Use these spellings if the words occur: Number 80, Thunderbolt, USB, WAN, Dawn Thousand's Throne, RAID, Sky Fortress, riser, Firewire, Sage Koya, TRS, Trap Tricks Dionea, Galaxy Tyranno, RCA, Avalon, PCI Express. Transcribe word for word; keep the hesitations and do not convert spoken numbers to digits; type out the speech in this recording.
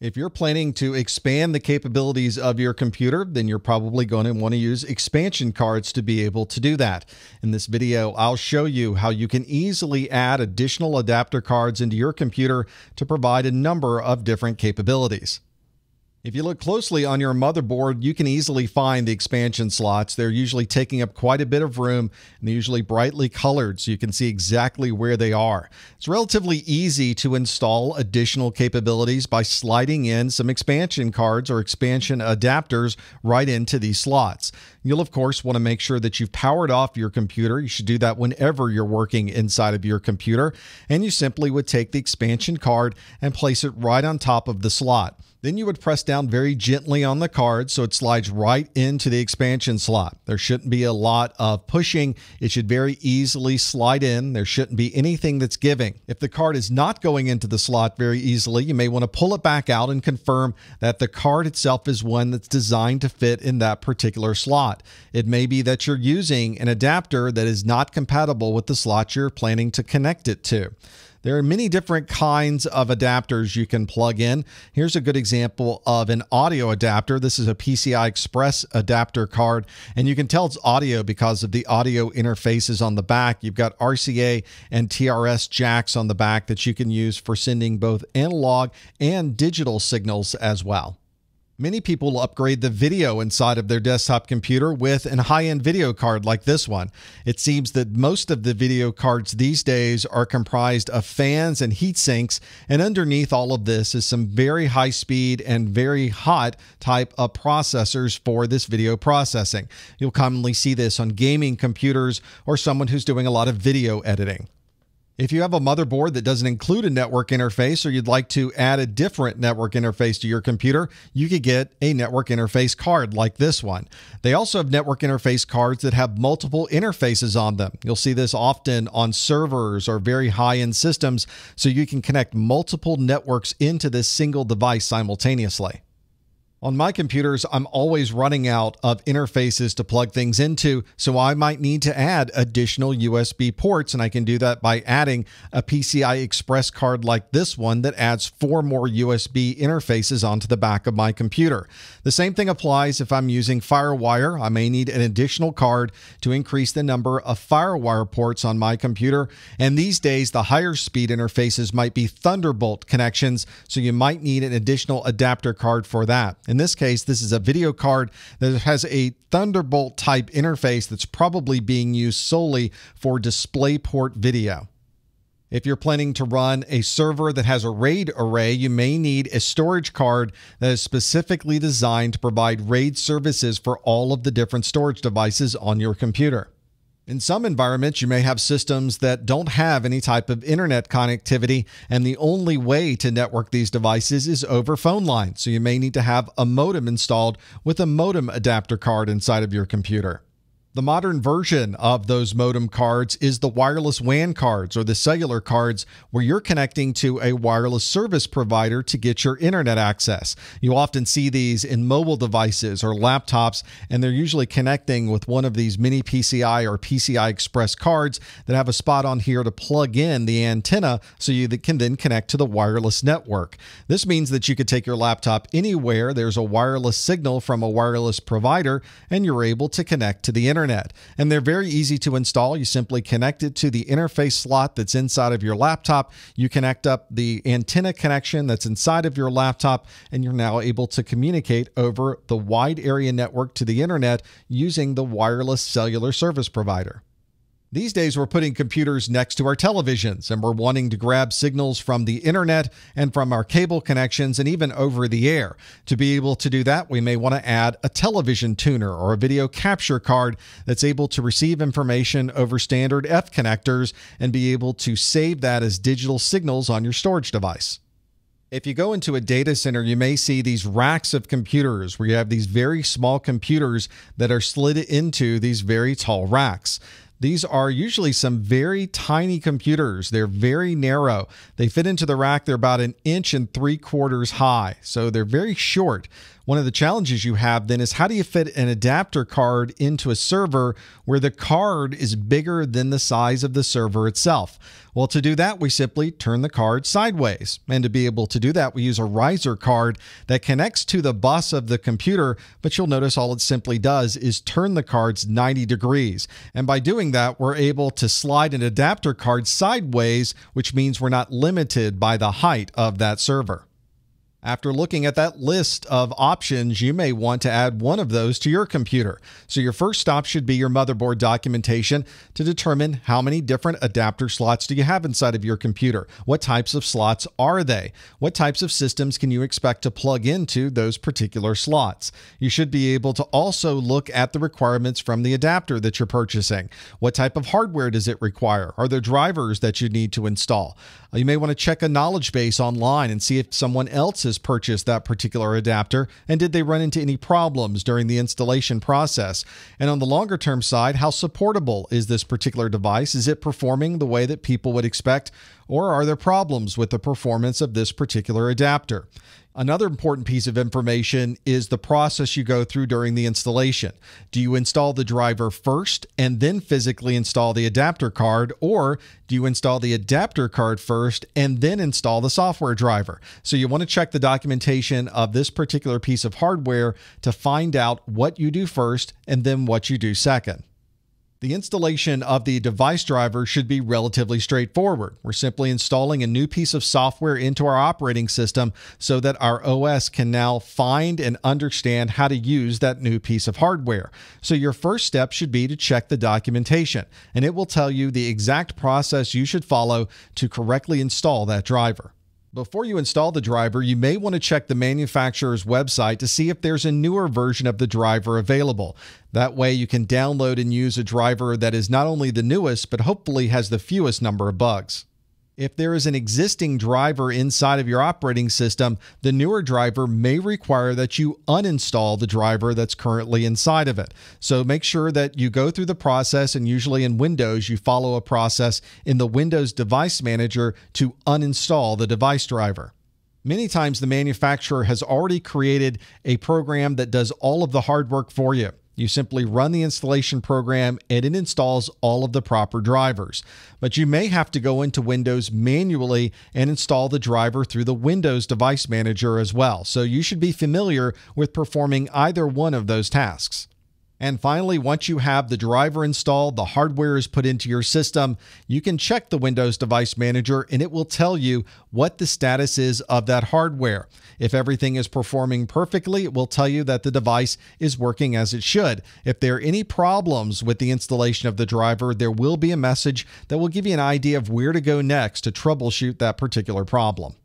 If you're planning to expand the capabilities of your computer, then you're probably going to want to use expansion cards to be able to do that. In this video, I'll show you how you can easily add additional adapter cards into your computer to provide a number of different capabilities. If you look closely on your motherboard, you can easily find the expansion slots. They're usually taking up quite a bit of room, and they're usually brightly colored so you can see exactly where they are. It's relatively easy to install additional capabilities by sliding in some expansion cards or expansion adapters right into these slots. You'll, of course, want to make sure that you've powered off your computer. You should do that whenever you're working inside of your computer. And you simply would take the expansion card and place it right on top of the slot. Then you would press down very gently on the card so it slides right into the expansion slot. There shouldn't be a lot of pushing. It should very easily slide in. There shouldn't be anything that's giving. If the card is not going into the slot very easily, you may want to pull it back out and confirm that the card itself is one that's designed to fit in that particular slot. It may be that you're using an adapter that is not compatible with the slot you're planning to connect it to. There are many different kinds of adapters you can plug in. Here's a good example of an audio adapter. This is a P C I Express adapter card, and you can tell it's audio because of the audio interfaces on the back. You've got R C A and T R S jacks on the back that you can use for sending both analog and digital signals as well. Many people upgrade the video inside of their desktop computer with a high-end video card like this one. It seems that most of the video cards these days are comprised of fans and heat sinks, and underneath all of this is some very high-speed and very hot type of processors for this video processing. You'll commonly see this on gaming computers or someone who's doing a lot of video editing. If you have a motherboard that doesn't include a network interface, or you'd like to add a different network interface to your computer, you could get a network interface card like this one. They also have network interface cards that have multiple interfaces on them. You'll see this often on servers or very high-end systems, so you can connect multiple networks into this single device simultaneously. On my computers, I'm always running out of interfaces to plug things into, so I might need to add additional U S B ports, and I can do that by adding a P C I Express card like this one that adds four more U S B interfaces onto the back of my computer. The same thing applies if I'm using Firewire. I may need an additional card to increase the number of Firewire ports on my computer, and these days the higher speed interfaces might be Thunderbolt connections, so you might need an additional adapter card for that. In this case, this is a video card that has a Thunderbolt type interface that's probably being used solely for DisplayPort video. If you're planning to run a server that has a RAID array, you may need a storage card that is specifically designed to provide RAID services for all of the different storage devices on your computer. In some environments, you may have systems that don't have any type of internet connectivity, and the only way to network these devices is over phone lines. So you may need to have a modem installed with a modem adapter card inside of your computer. The modern version of those modem cards is the wireless W A N cards, or the cellular cards, where you're connecting to a wireless service provider to get your internet access. You often see these in mobile devices or laptops, and they're usually connecting with one of these mini P C I or P C I Express cards that have a spot on here to plug in the antenna so you can then connect to the wireless network. This means that you could take your laptop anywhere there's a wireless signal from a wireless provider, and you're able to connect to the internet. Internet. And they're very easy to install. You simply connect it to the interface slot that's inside of your laptop. You connect up the antenna connection that's inside of your laptop, and you're now able to communicate over the wide area network to the internet using the wireless cellular service provider. These days, we're putting computers next to our televisions, and we're wanting to grab signals from the internet and from our cable connections and even over the air. To be able to do that, we may want to add a television tuner or a video capture card that's able to receive information over standard F connectors and be able to save that as digital signals on your storage device. If you go into a data center, you may see these racks of computers where you have these very small computers that are slid into these very tall racks. These are usually some very tiny computers. They're very narrow. They fit into the rack. They're about an inch and three quarters high. So they're very short. one of the challenges you have then is, how do you fit an adapter card into a server where the card is bigger than the size of the server itself? Well, to do that, we simply turn the card sideways. And to be able to do that, we use a riser card that connects to the bus of the computer, but you'll notice all it simply does is turn the cards ninety degrees. And by doing that, we're able to slide an adapter card sideways, which means we're not limited by the height of that server. After looking at that list of options, you may want to add one of those to your computer. So your first stop should be your motherboard documentation to determine how many different adapter slots do you have inside of your computer. What types of slots are they? What types of systems can you expect to plug into those particular slots? You should be able to also look at the requirements from the adapter that you're purchasing. What type of hardware does it require? Are there drivers that you need to install? You may want to check a knowledge base online and see if someone else has purchased that particular adapter, and did they run into any problems during the installation process? And on the longer term side, how supportable is this particular device? Is it performing the way that people would expect, or are there problems with the performance of this particular adapter? Another important piece of information is the process you go through during the installation. Do you install the driver first and then physically install the adapter card, or do you install the adapter card first and then install the software driver? So you want to check the documentation of this particular piece of hardware to find out what you do first and then what you do second. The installation of the device driver should be relatively straightforward. We're simply installing a new piece of software into our operating system so that our O S can now find and understand how to use that new piece of hardware. So your first step should be to check the documentation, and it will tell you the exact process you should follow to correctly install that driver. Before you install the driver, you may want to check the manufacturer's website to see if there's a newer version of the driver available. That way you can download and use a driver that is not only the newest, but hopefully has the fewest number of bugs. If there is an existing driver inside of your operating system, the newer driver may require that you uninstall the driver that's currently inside of it. So make sure that you go through the process, and usually in Windows, you follow a process in the Windows Device Manager to uninstall the device driver. Many times the manufacturer has already created a program that does all of the hard work for you. You simply run the installation program and it installs all of the proper drivers. But you may have to go into Windows manually and install the driver through the Windows Device Manager as well. So you should be familiar with performing either one of those tasks. And finally, once you have the driver installed, the hardware is put into your system, you can check the Windows Device Manager and it will tell you what the status is of that hardware. If everything is performing perfectly, it will tell you that the device is working as it should. If there are any problems with the installation of the driver, there will be a message that will give you an idea of where to go next to troubleshoot that particular problem.